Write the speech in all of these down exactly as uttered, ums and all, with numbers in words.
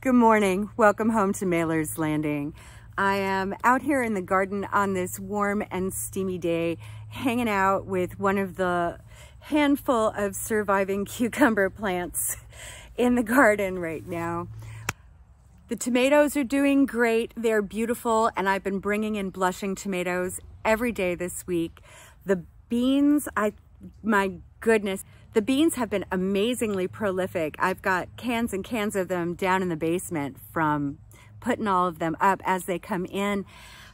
Good morning. Welcome home to Mailer's Landing. I am out here in the garden on this warm and steamy day, hanging out with one of the handful of surviving cucumber plants in the garden right now. The tomatoes are doing great. They're beautiful, and I've been bringing in blushing tomatoes every day this week. The beans, I, my goodness. The beans have been amazingly prolific. I've got cans and cans of them down in the basement from putting all of them up as they come in.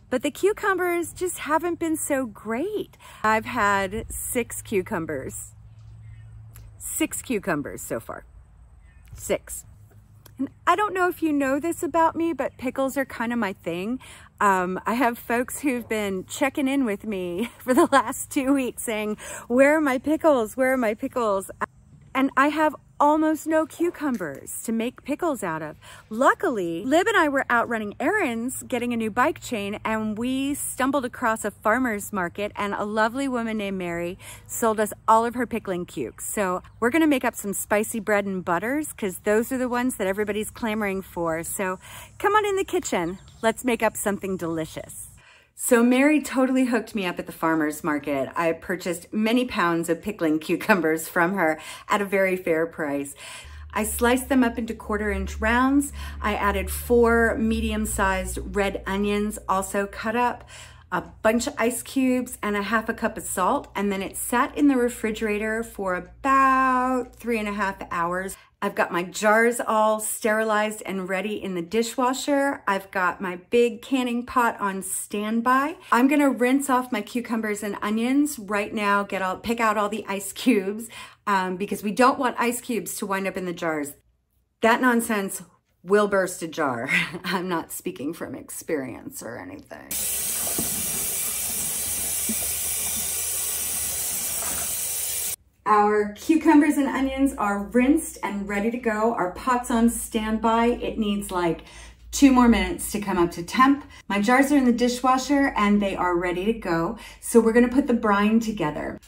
But the cucumbers just haven't been so great. I've had six cucumbers. Six cucumbers so far. Six. And I don't know if you know this about me, but pickles are kind of my thing. Um, I have folks who've been checking in with me for the last two weeks saying, where are my pickles? Where are my pickles? And I have almost no cucumbers to make pickles out of. Luckily, Lib and I were out running errands, getting a new bike chain, and we stumbled across a farmer's market, and a lovely woman named Mary sold us all of her pickling cukes. So we're gonna make up some spicy bread and butters, because those are the ones that everybody's clamoring for. So come on in the kitchen, let's make up something delicious. So Mary totally hooked me up at the farmer's market. I purchased many pounds of pickling cucumbers from her at a very fair price. I sliced them up into quarter inch rounds. I added four medium-sized red onions, also cut up, a bunch of ice cubes, and a half a cup of salt. And then it sat in the refrigerator for about three and a half hours. I've got my jars all sterilized and ready in the dishwasher. I've got my big canning pot on standby. I'm gonna rinse off my cucumbers and onions right now, get all, pick out all the ice cubes um, because we don't want ice cubes to wind up in the jars. That nonsense will burst a jar. I'm not speaking from experience or anything. Our cucumbers and onions are rinsed and ready to go. Our pot's on standby. It needs like two more minutes to come up to temp. My jars are in the dishwasher and they are ready to go. So we're gonna put the brine together.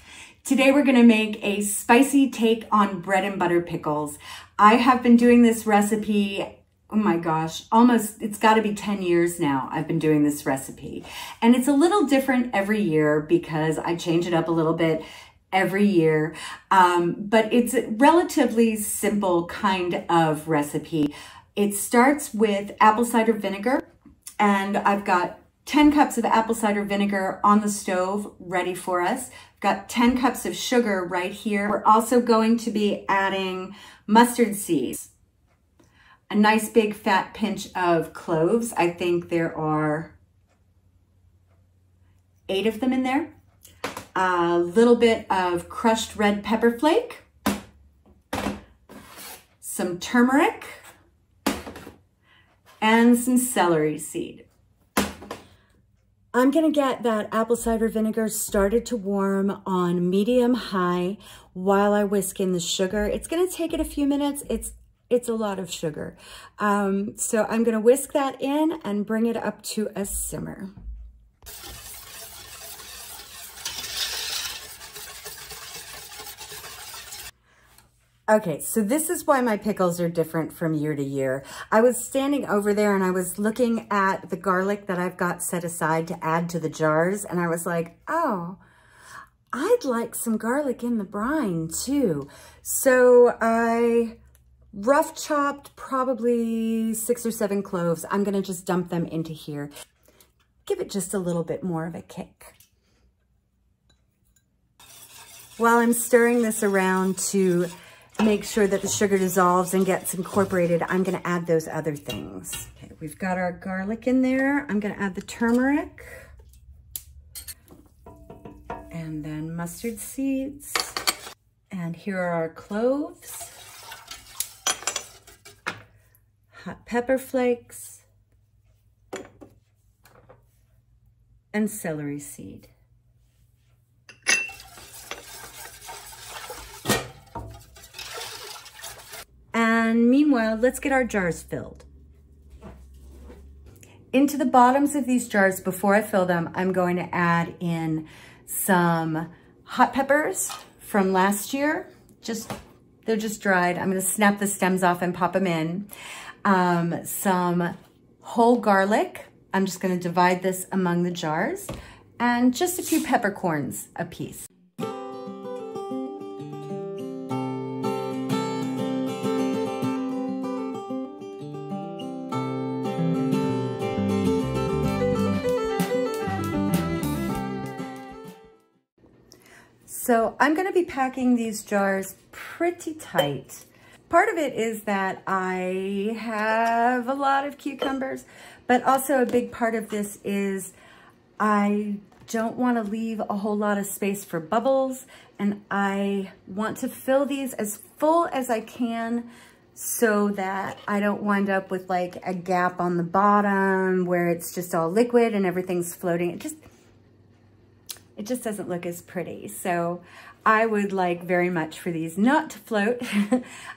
Today we're gonna make a spicy take on bread and butter pickles. I have been doing this recipe, oh my gosh, almost, it's gotta be ten years now I've been doing this recipe. And it's a little different every year because I change it up a little bit every year, um, but it's a relatively simple kind of recipe. It starts with apple cider vinegar, and I've got ten cups of apple cider vinegar on the stove ready for us. I've got ten cups of sugar right here. We're also going to be adding mustard seeds, a nice big fat pinch of cloves. I think there are eight of them in there. A little bit of crushed red pepper flake, some turmeric, and some celery seed. I'm gonna get that apple cider vinegar started to warm on medium high while I whisk in the sugar. It's gonna take it a few minutes. It's it's a lot of sugar. Um, so I'm gonna whisk that in and bring it up to a simmer. Okay, so this is why my pickles are different from year to year. I was standing over there and I was looking at the garlic that I've got set aside to add to the jars, and I was like, oh, I'd like some garlic in the brine too. So I rough chopped probably six or seven cloves. I'm gonna just dump them into here. Give it just a little bit more of a kick. While I'm stirring this around to make sure that the sugar dissolves and gets incorporated, I'm gonna add those other things. Okay, we've got our garlic in there. I'm gonna add the turmeric and then mustard seeds. And here are our cloves, hot pepper flakes, and celery seed. And meanwhile, let's get our jars filled. Into the bottoms of these jars, before I fill them, I'm going to add in some hot peppers from last year. Just, they're just dried. I'm gonna snap the stems off and pop them in. Um, some whole garlic. I'm just gonna divide this among the jars, and just a few peppercorns a piece. So I'm gonna be packing these jars pretty tight. Part of it is that I have a lot of cucumbers, but also a big part of this is I don't wanna leave a whole lot of space for bubbles, and I want to fill these as full as I can so that I don't wind up with like a gap on the bottom where it's just all liquid and everything's floating. It just, It just doesn't look as pretty. So I would like very much for these not to float.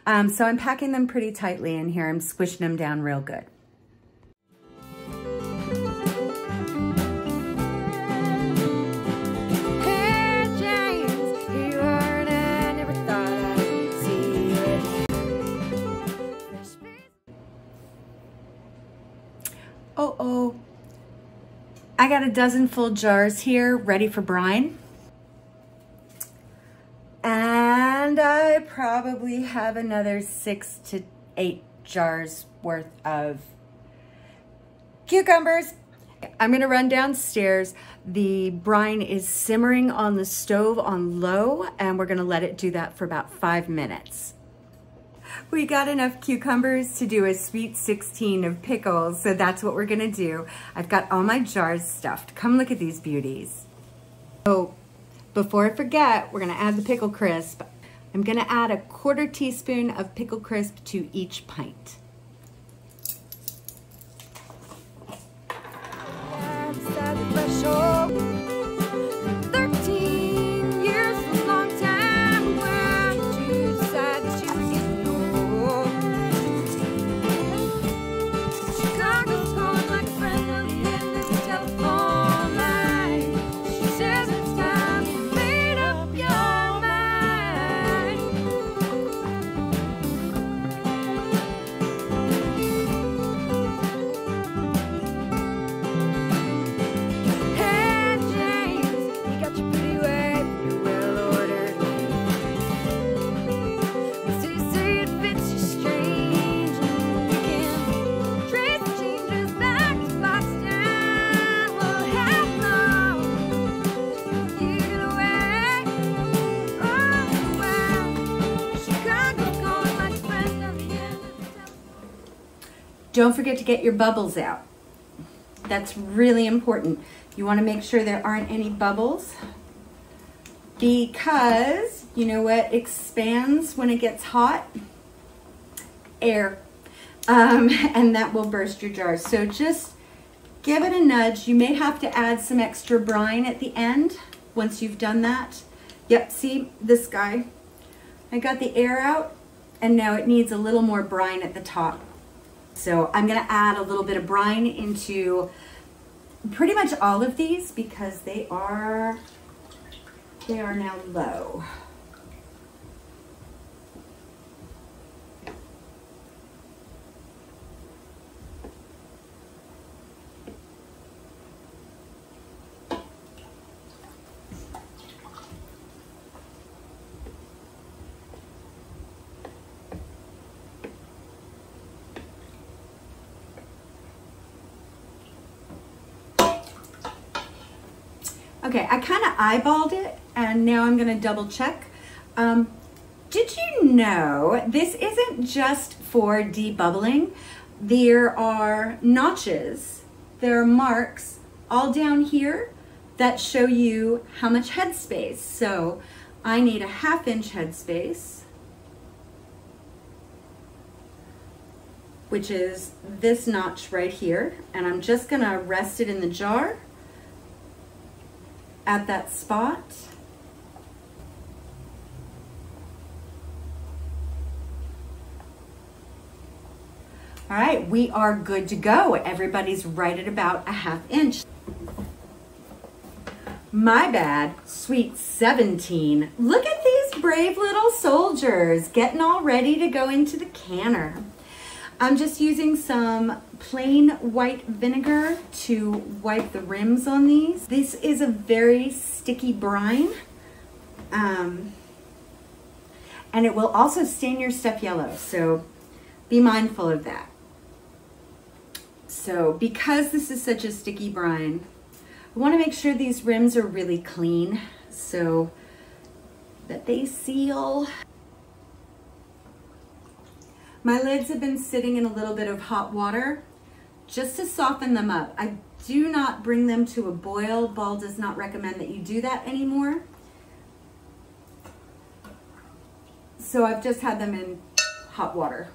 um, so I'm packing them pretty tightly in here. I'm squishing them down real good. Oh, oh. I got a dozen full jars here ready for brine. And I probably have another six to eight jars worth of cucumbers. I'm gonna run downstairs. The brine is simmering on the stove on low, and we're gonna let it do that for about five minutes. We got enough cucumbers to do a sweet sixteen of pickles, so that's what we're gonna do. I've got all my jars stuffed. Come look at these beauties. Oh, before I forget, we're gonna add the pickle crisp. I'm gonna add a quarter teaspoon of pickle crisp to each pint. Don't forget to get your bubbles out. That's really important. You want to make sure there aren't any bubbles, because you know what expands when it gets hot? Air. Um, and that will burst your jars. So just give it a nudge. You may have to add some extra brine at the end once you've done that. Yep, see this guy? I got the air out, and now it needs a little more brine at the top. So I'm gonna add a little bit of brine into pretty much all of these because they are, they are now low. Okay, I kind of eyeballed it, and now I'm gonna double check. Um, did you know this isn't just for debubbling? There are notches, there are marks all down here that show you how much headspace. So I need a half inch headspace, which is this notch right here, and I'm just gonna rest it in the jar at that spot. All right, we are good to go. Everybody's right at about a half inch. My bad, sweet seventeen. Look at these brave little soldiers getting all ready to go into the canner. I'm just using some plain white vinegar to wipe the rims on these. This is a very sticky brine, um, and it will also stain your stuff yellow, so be mindful of that. So because this is such a sticky brine, I want to make sure these rims are really clean so that they seal. My lids have been sitting in a little bit of hot water just to soften them up. I do not bring them to a boil. Ball does not recommend that you do that anymore. So I've just had them in hot water.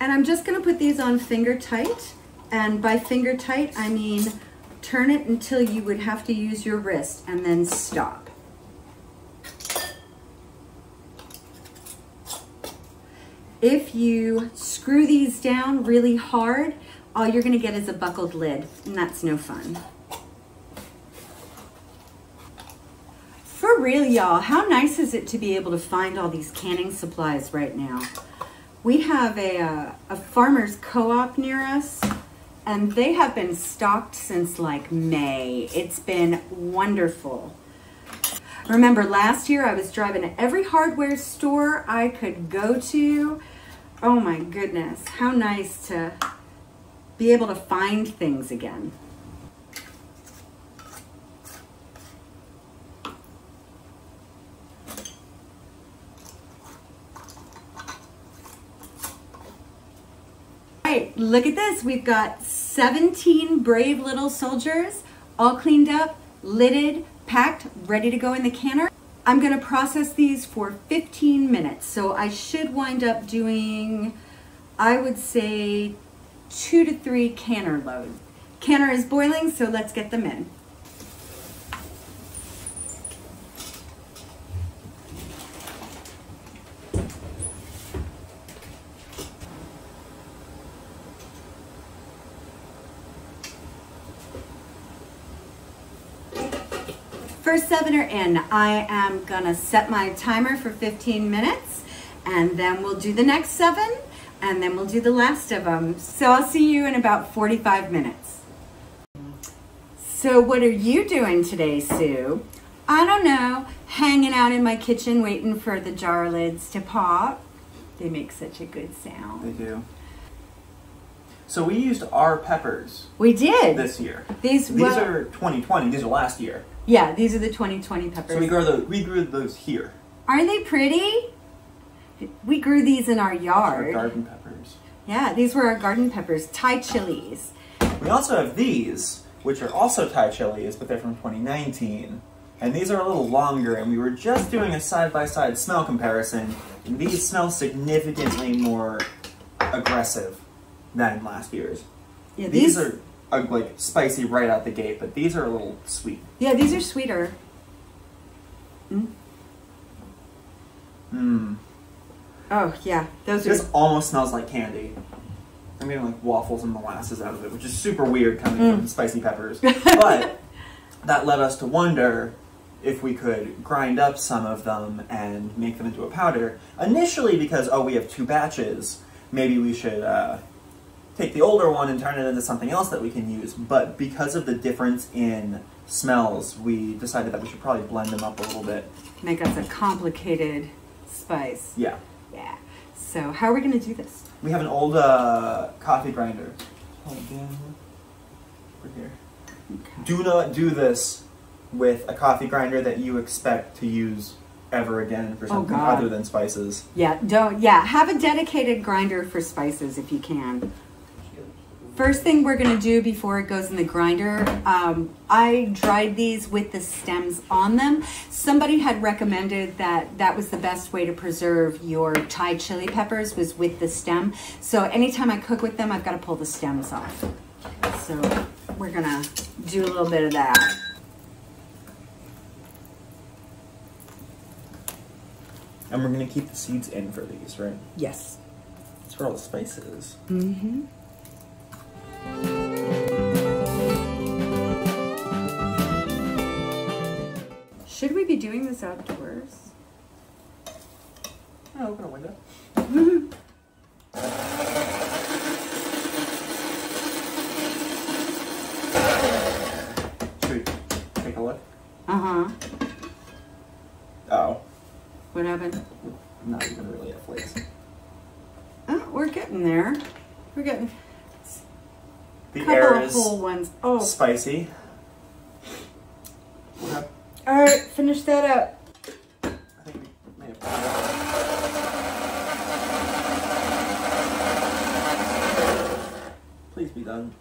And I'm just gonna put these on finger tight. And by finger tight, I mean turn it until you would have to use your wrist and then stop. If you screw these down really hard, all you're gonna get is a buckled lid, and that's no fun. For real, y'all, how nice is it to be able to find all these canning supplies right now? We have a, uh, a farmer's co-op near us, and they have been stocked since like May. It's been wonderful. Remember last year I was driving to every hardware store I could go to. Oh my goodness, how nice to be able to find things again. All right, look at this. We've got seventeen brave little soldiers, all cleaned up, lidded, packed, ready to go in the canner. I'm gonna process these for fifteen minutes. So I should wind up doing, I would say, two to three canner loads. Canner is boiling, so let's get them in. First sevener in, I am gonna set my timer for fifteen minutes, and then we'll do the next seven, and then we'll do the last of them. So I'll see you in about forty-five minutes. So what are you doing today, Sue? I don't know, hanging out in my kitchen waiting for the jar lids to pop. They make such a good sound. They do. So we used our peppers. We did. This year. These, these well, are twenty twenty, these are last year. Yeah, these are the twenty twenty peppers. So we grew, the, we grew those here. Aren't they pretty? We grew these in our yard. These are garden peppers. Yeah, these were our garden peppers, Thai chilies. We also have these, which are also Thai chilies, but they're from twenty nineteen. And these are a little longer, and we were just doing a side-by-side smell comparison, and these smell significantly more aggressive than last year's. Yeah, these, these are... Uh, like spicy right out the gate, but these are a little sweet. Yeah, these are sweeter. Mmm. Mm. Oh, yeah. Those this are... almost smells like candy. I'm getting like waffles and molasses out of it, which is super weird coming mm. from spicy peppers. But that led us to wonder if we could grind up some of them and make them into a powder. Initially because, oh, we have two batches, maybe we should... Uh, take the older one and turn it into something else that we can use, but because of the difference in smells, we decided that we should probably blend them up a little bit. Make us a complicated spice. Yeah. Yeah. So how are we gonna do this? We have an old uh, coffee grinder. Hold on. Over here. Okay. Do not do this with a coffee grinder that you expect to use ever again for something oh other than spices. Yeah, don't, yeah, have a dedicated grinder for spices if you can. First thing we're gonna do before it goes in the grinder, um, I dried these with the stems on them. Somebody had recommended that that was the best way to preserve your Thai chili peppers was with the stem. So anytime I cook with them, I've gotta pull the stems off. So we're gonna do a little bit of that. And we're gonna keep the seeds in for these, right? Yes. That's where all the spice is. Mm-hmm. Should we be doing this outdoors? I'll open a window. Should we take a look? Uh-huh. Oh. What happened? Not even really at place. Oh, we're getting there. We're getting... The air is whole ones. Oh. Spicy. All right, finish that up. I think we made it. Please be done.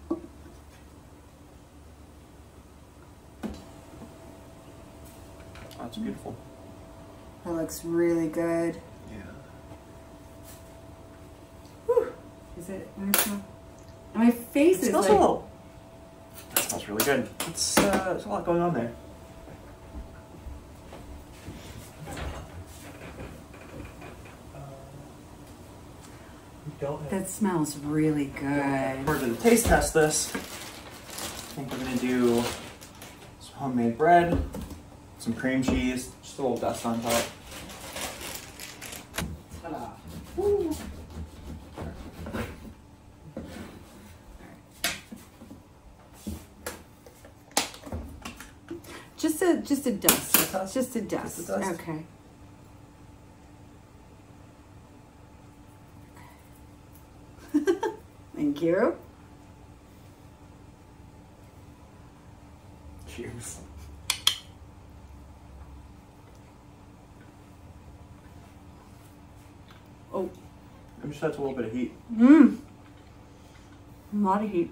That's beautiful. That looks really good. Yeah. Whew. Is it nice? My face it is smells like... Little. That smells really good. It's uh, there's a lot going on there. That smells really good. We're gonna taste test this. I think we're gonna do some homemade bread, some cream cheese, just a little dust on top. Ta-da. Woo. Just a just a dust. Just a dust. Just a dust. Just a dust. Okay. Thank you. Cheers. Oh. I'm just had a little bit of heat. Mmm. A lot of heat.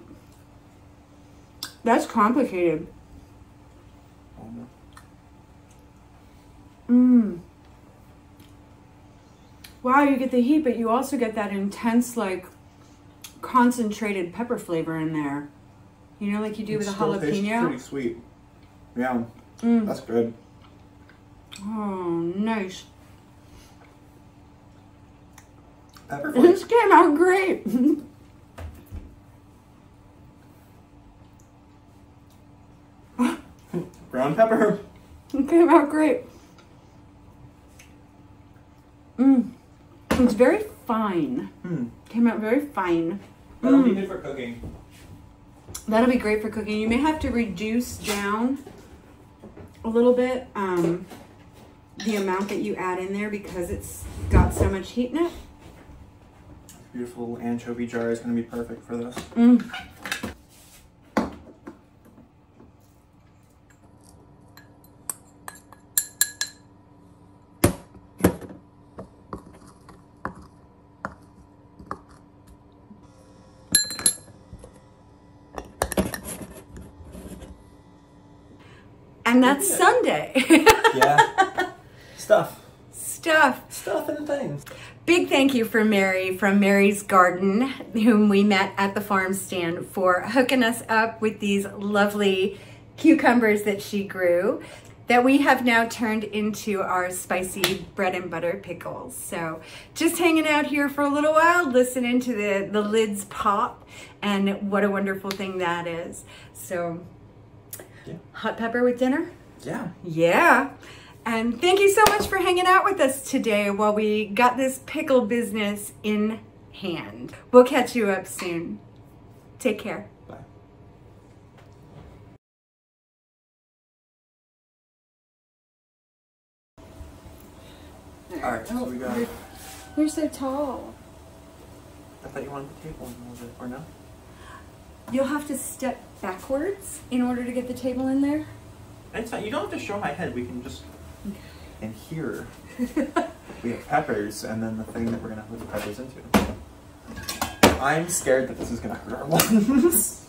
That's complicated. Oh no. Mmm. Wow, you get the heat, but you also get that intense, like, concentrated pepper flavor in there, you know, like you do it with a jalapeno. Pretty sweet, yeah. Mm. That's good. Oh, nice. Pepper this came out great. Brown pepper. It came out great. Mm. It's very fine. Mm. Came out very fine. That'll mm. be good for cooking. That'll be great for cooking. You may have to reduce down a little bit um, the amount that you add in there because it's got so much heat in it. Beautiful anchovy jar is going to be perfect for this. Mm. And that's yeah. Sunday. Yeah. Stuff. Stuff. Stuff and things. Big thank you for Mary from Mary's Garden, whom we met at the farm stand, for hooking us up with these lovely cucumbers that she grew that we have now turned into our spicy bread and butter pickles. So just hanging out here for a little while, listening to the, the lids pop, and what a wonderful thing that is. So... Yeah. Hot pepper with dinner? Yeah. Yeah. And thank you so much for hanging out with us today while we got this pickle business in hand. We'll catch you up soon. Take care. Bye. All right, so we got... You're so tall. I thought you wanted to take one a little bit, or no? You'll have to step backwards in order to get the table in there. It's not, you don't have to show my head. We can just... Okay. And here, we have peppers, and then the thing that we're going to put the peppers into. I'm scared that this is going to hurt our lungs.